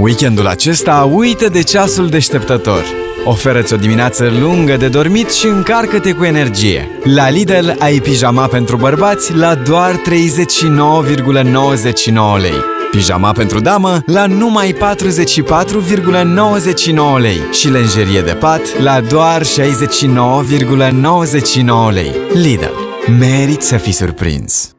Weekendul acesta uită de ceasul deșteptător. Oferă-ți o dimineață lungă de dormit și încarcă-te cu energie. La Lidl ai pijama pentru bărbați la doar 39,99 lei. Pijama pentru damă la numai 44,99 lei și lenjerie de pat la doar 69,99 lei. Lidl, meriți să fii surprins!